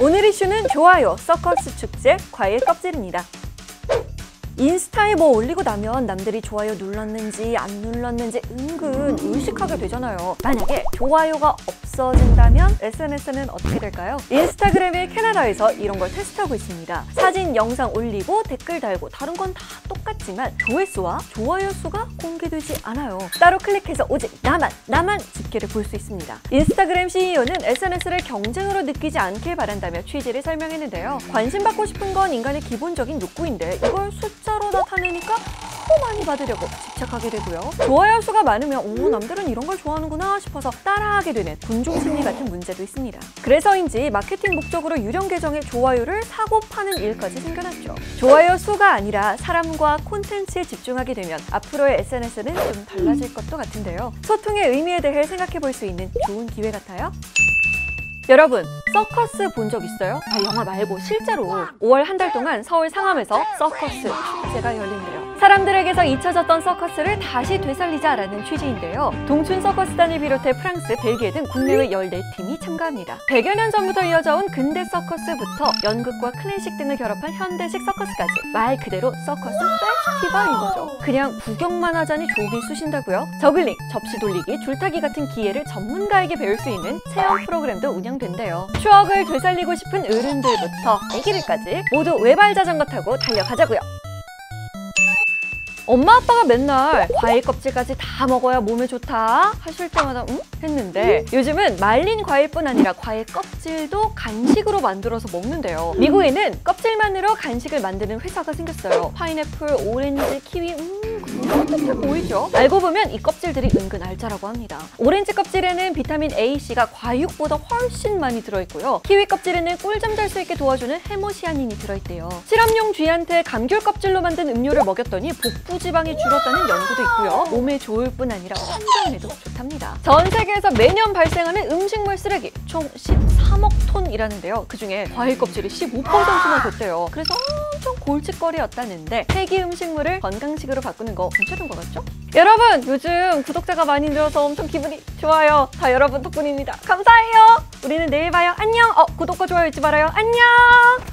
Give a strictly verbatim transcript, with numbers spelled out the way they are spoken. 오늘 이슈는 좋아요, 서커스 축제, 과일 껍질입니다. 인스타에 뭐 올리고 나면 남들이 좋아요 눌렀는지 안 눌렀는지 은근 의식하게 되잖아요. 만약에 좋아요가 없어진다면 에스엔에스는 어떻게 될까요? 인스타그램이 캐나다에서 이런 걸 테스트하고 있습니다. 사진, 영상 올리고 댓글 달고 다른 건 다 똑같지만 조회수와 좋아요 수가 공개되지 않아요. 따로 클릭해서 오직 나만, 나만 집계를 볼 수 있습니다. 인스타그램 씨이오는 에스엔에스를 경쟁으로 느끼지 않길 바란다며 취지를 설명했는데요. 관심 받고 싶은 건 인간의 기본적인 욕구인데 이걸 숫자 로 나타내니까 더 많이 받으려고 집착하게 되고요. 좋아요 수가 많으면 오, 남들은 이런 걸 좋아하는구나 싶어서 따라하게 되는 군중 심리 같은 문제도 있습니다. 그래서인지 마케팅 목적으로 유령 계정에 좋아요를 사고 파는 일까지 생겨났죠. 좋아요 수가 아니라 사람과 콘텐츠에 집중하게 되면 앞으로의 에스엔에스는 좀 달라질 것도 같은데요. 소통의 의미에 대해 생각해 볼 수 있는 좋은 기회 같아요. 여러분, 서커스 본 적 있어요? 아, 영화 말고 실제로 오월 한 달 동안 서울 상암에서 서커스 축제가 열린대요. 사람들에게서 잊혀졌던 서커스를 다시 되살리자라는 취지인데요. 동춘 서커스단을 비롯해 프랑스, 벨기에 등 국내외 열네 팀이 참가합니다. 백여 년 전부터 이어져온 근대 서커스부터 연극과 클래식 등을 결합한 현대식 서커스까지 말 그대로 서커스 페스티벌인 거죠. 그냥 구경만 하자니 조기 쑤신다고요? 저글링, 접시 돌리기, 줄타기 같은 기회를 전문가에게 배울 수 있는 체험 프로그램도 운영된대요. 추억을 되살리고 싶은 어른들부터 아기들까지 모두 외발 자전거 타고 달려가자고요. 엄마 아빠가 맨날 과일 껍질까지 다 먹어야 몸에 좋다 하실 때마다 응? 했는데 요즘은 말린 과일뿐 아니라 과일 껍질도 간식으로 만들어서 먹는데요. 미국에는 껍질만으로 간식을 만드는 회사가 생겼어요. 파인애플, 오렌지, 키위, 음 어떻게 보이죠? 알고 보면 이 껍질들이 은근 알짜라고 합니다. 오렌지 껍질에는 비타민 에이 씨가 과육보다 훨씬 많이 들어있고요. 키위 껍질에는 꿀잠 잘 수 있게 도와주는 해모시아닌이 들어있대요. 실험용 쥐한테 감귤 껍질로 만든 음료를 먹였더니 복부 지방이 줄었다는 연구도 있고요. 몸에 좋을 뿐 아니라 환경에도 좋답니다. 전 세계에서 매년 발생하는 음식물 쓰레기 총 십삼억 톤이라는데요. 그중에 과일 껍질이 십오 퍼센트나 됐대요. 그래서 엄청 골칫거리였다는데 폐기 음식물을 건강식으로 바꾸는 거 괜찮은 것 같죠? 여러분, 요즘 구독자가 많이 늘어서 엄청 기분이 좋아요. 다 여러분 덕분입니다. 감사해요. 우리는 내일 봐요. 안녕! 어, 구독과 좋아요 잊지 말아요. 안녕!